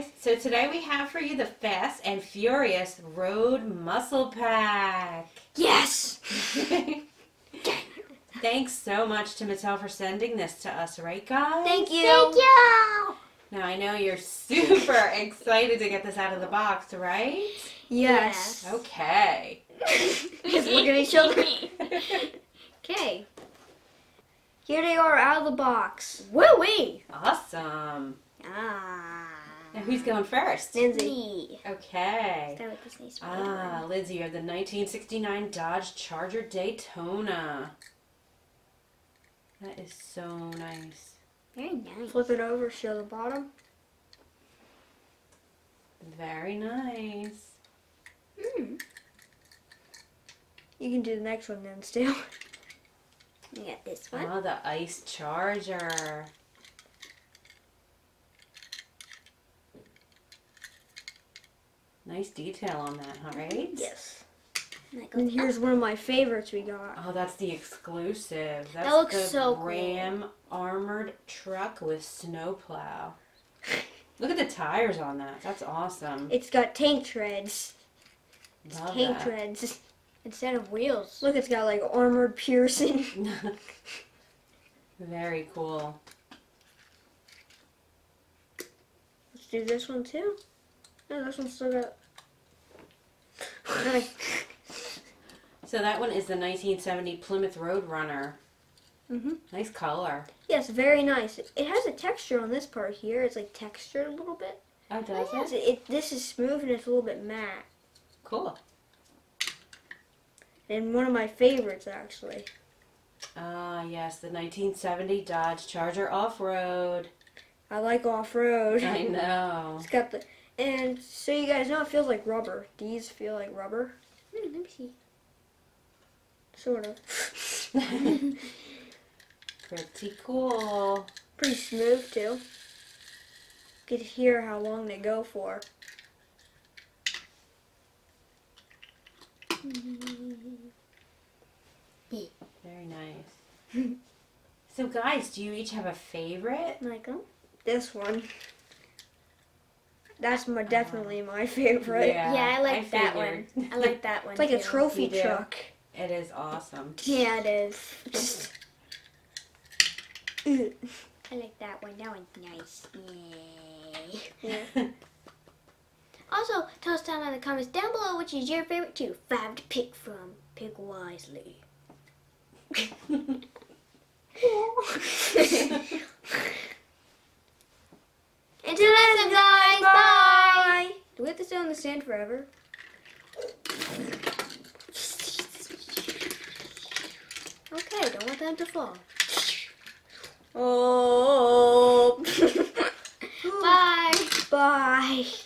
guys, so today we have for you the Fast and Furious Road Muscle Pack. Yes! Thanks so much to Mattel for sending this to us, right guys? Thank you! Thank you! Now I know you're super excited to get this out of the box, right? Yes. Okay. Just look at each other. Okay. Here they are out of the box. Woo-wee! Awesome. Now who's going first? Lindsay. Okay. Start with this nice one. Lindsay, you have the 1969 Dodge Charger Daytona. That is so nice. Very nice. Flip it over, show the bottom. Very nice. Mm. You can do the next one then, still. You got this one. Oh, the Ice Charger. Nice detail on that, huh, right? Yes. And here's one of my favorites we got. Oh, that's the exclusive. That's that looks the so cool. Ram Armored Truck with Snowplow. Look at the tires on that. That's awesome. It's got tank treads. It's tank treads instead of wheels. Look, it's got like armored piercing. Very cool. Let's do this one too. No, this one's still got. So that one is the 1970 Plymouth Road Runner. Mm-hmm. Nice color. Yes, very nice. It has a texture on this part here. It's like textured a little bit. Oh, does it? This is smooth and it's a little bit matte. Cool. And one of my favorites, actually. Ah, yes, the 1970 Dodge Charger Off-Road. I like off-road. I know. It's got the. And so you guys know it feels like rubber. These feel like rubber. Let me see. Sort of. Pretty cool. Pretty smooth too. You could hear how long they go for. Very nice. So guys, do you each have a favorite? Michael? This one. That's definitely my favorite. Yeah, I like that one. I like that one. It's like a trophy truck. It is awesome. Yeah, it is. I like that one. That one's nice. Yay. Yeah. Also, tell us down in the comments down below which is your favorite too. 5 to pick from. Pick wisely. Until next time, guys. Bye. Do we have to stay on the sand forever? Okay, don't want them to fall. Oh. Bye. Bye.